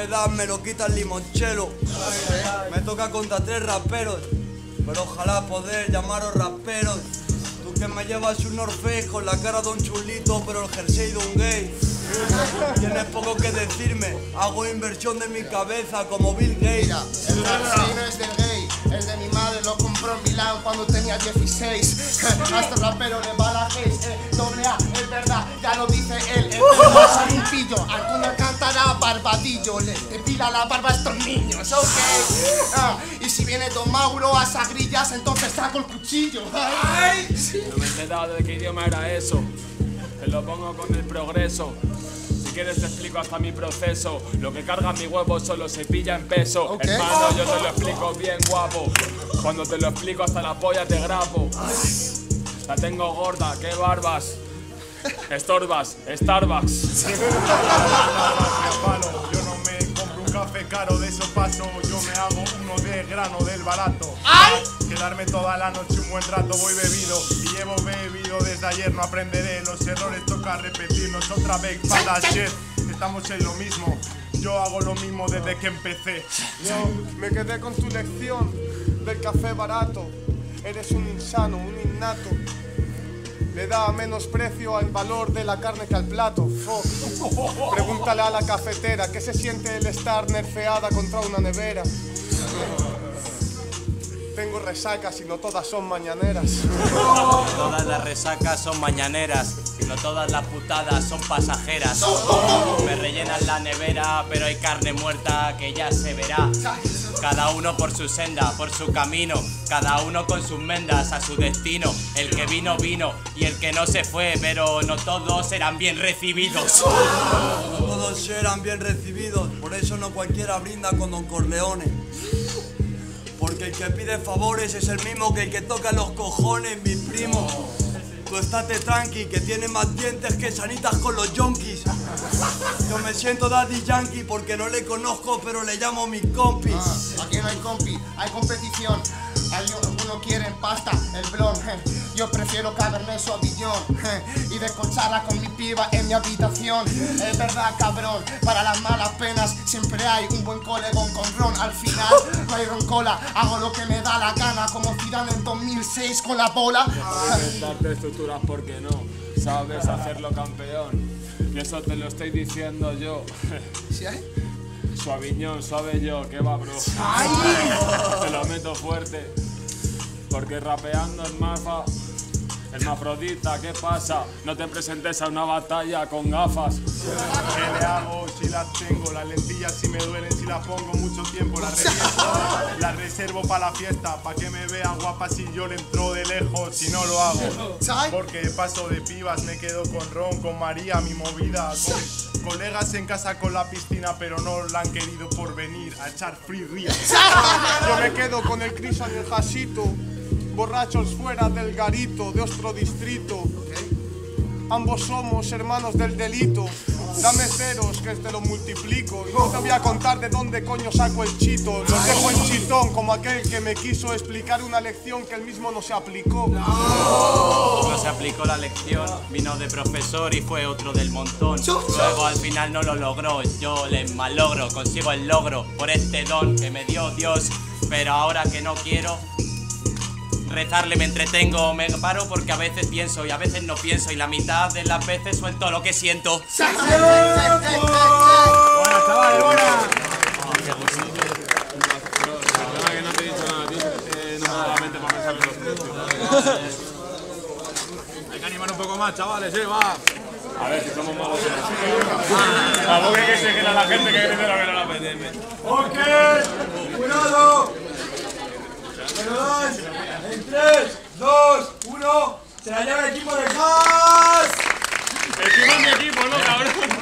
me dan me lo quita el limonchelo. Me toca contra 3 raperos, pero ojalá poder llamaros raperos. Tú que me llevas un Orfeis con la cara de un chulito, pero el jersey de un gay. Tienes poco que decirme, hago inversión de mi cabeza como Bill Gates. Mira, el jersey no es del gay, es de mi madre, lo compró en Milán cuando tenía 16. Hasta rapero le va la doble A, es verdad, ya lo dice él. El pelo es limpillo, alguna cantará barbadillo, le depila la barba a estos niños, ok. Y si viene Don Mauro a sagrillas, entonces saco el cuchillo. Ay. No me he enterado de qué idioma era eso. Te lo pongo con el progreso. Si quieres te explico hasta mi proceso. Lo que carga mi huevo solo se pilla en peso. Okay. Hermano, yo te lo explico bien guapo. Cuando te lo explico hasta la polla te grabo. La tengo gorda, qué barbas. Estorbas, Starbucks. Yo no me compro un café caro, de esos paso. Yo me hago uno de grano del barato. ¡Ay! Quedarme toda la noche un buen rato, voy bebido y llevo bebido desde ayer, no aprenderé, los errores toca repetirnos otra vez, para shit, estamos en lo mismo, yo hago lo mismo desde que empecé. Yo me quedé con tu lección del café barato, eres un insano, un innato, le da menos precio al valor de la carne que al plato. Pregúntale a la cafetera, ¿qué se siente el estar nerfeada contra una nevera? Tengo resacas y no todas son mañaneras. No todas las resacas son mañaneras, sino todas las putadas son pasajeras. Me rellenan la nevera, pero hay carne muerta que ya se verá. Cada uno por su senda, por su camino, cada uno con sus mendas a su destino. El que vino, vino, y el que no se fue, pero no todos eran bien recibidos. No todos eran bien recibidos, por eso no cualquiera brinda con Don Corleone. Porque el que pide favores es el mismo que el que toca los cojones, mi primo. Tú estate tranqui, que tiene más dientes que sanitas con los yonkis. Yo me siento Daddy Yankee porque no le conozco, pero le llamo mis compis. Aquí no hay compis, hay competición. Algunos quieren pasta, el blon. Yo prefiero cabernet sauvignon y descocharla con mi piba en mi habitación. Es verdad, cabrón, para las malas penas siempre hay un buen colegón con ron. Al final no hay roncola, hago lo que me da la gana, como Zidane en 2006 con la bola. Inventarte estructuras porque no sabes hacerlo, campeón. Y eso te lo estoy diciendo yo. ¿Sí? Suaviñón, suave yo, que va, bro. Ay, te lo meto fuerte, porque rapeando es más fa. Hermafrodita, ¿qué pasa? No te presentes a una batalla con gafas. ¿Qué le hago si las tengo? Las lentillas si me duelen, si las pongo mucho tiempo, las reviento. Las reservo para la fiesta, para que me vean guapa si yo le entro de lejos, si no lo hago. Porque paso de pibas, me quedo con Ron, con María, mi movida, con colegas en casa con la piscina, pero no la han querido por venir a echar free real. Yo me quedo con el Crisan y el Jasito. Borrachos fuera del garito de otro distrito. Ambos somos hermanos del delito. Dame ceros que te lo multiplico. Y no te voy a contar de dónde coño saco el chito. Los dejo en chitón como aquel que me quiso explicar una lección que él mismo no se aplicó. No se aplicó la lección, vino de profesor y fue otro del montón. Luego al final no lo logró, yo le malogro. Consigo el logro por este don que me dio Dios. Pero ahora que no quiero rezarle, me entretengo, me paro porque a veces pienso y a veces no pienso, y la mitad de las veces suelto lo que siento. ¡Buenas, chavales, buenas! Perdona que no te he dicho nada a ti, nuevamente para pensar en los precios. Hay que animar un poco más, chavales, va. A ver, si somos malos. Tampoco hay que seguir a la gente que primero que no la PTM. ¡Ok! ¡Cuidado! En 3, 2, 1, se la lleva el equipo de Gas. Encima es mi equipo, ¿no, cabrón?